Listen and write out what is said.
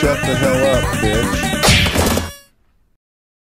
shut the hell up, bitch.